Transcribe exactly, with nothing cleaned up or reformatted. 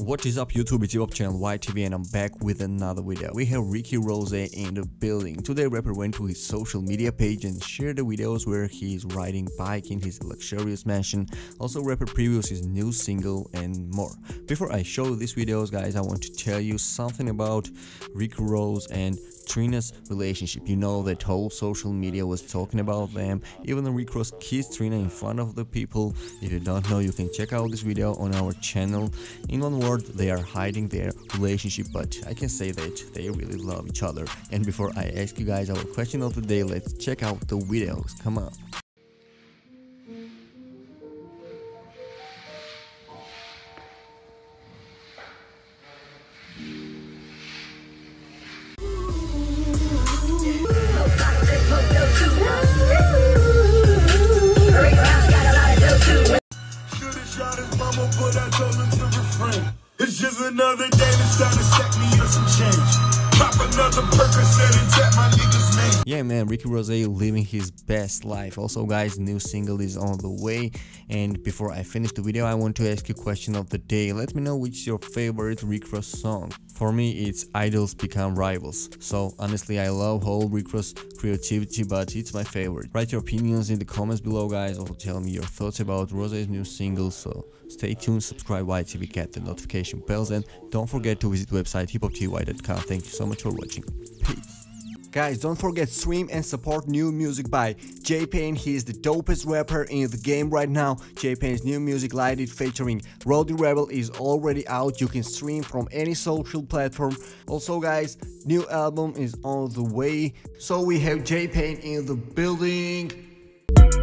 What is up YouTube, it's your channel Y T V and I'm back with another video. We have Rick Ross in the building. Today rapper went to his social media page and shared the videos where he is riding bike in his luxurious mansion. Also rapper previews his new single and more. Before I show these videos guys, I want to tell you something about Rick Ross and Trina's relationship. You know that whole social media was talking about them. Even Rick Ross kissed Trina in front of the people. If you don't know, you can check out this video on our channel. In one word, they are hiding their relationship, but I can say that they really love each other. And before I ask you guys our question of the day, let's check out the videos. Come on. Another day that's trying to stack me up some change. Pop another Percocet and tap my nigga's name. Yeah man, Rick Ross living his best life. Also guys, new single is on the way. And before I finish the video, I want to ask you question of the day. Let me know which is your favorite Rick Ross song. For me, it's Idols Become Rivals. So honestly, I love whole Rick Ross creativity, but it's my favorite. Write your opinions in the comments below guys. Also tell me your thoughts about Rose's new single. So stay tuned, subscribe Y T V, get the notification bells, and don't forget to visit website hip hop t y dot com. Thank you so much for watching. Peace. Guys, don't forget stream and support new music by J Payne. He is the dopest rapper in the game right now. J Payne's new music Lighted featuring Rowdy Rebel is already out. You can stream from any social platform. Also guys, new album is on the way. So we have J Payne in the building.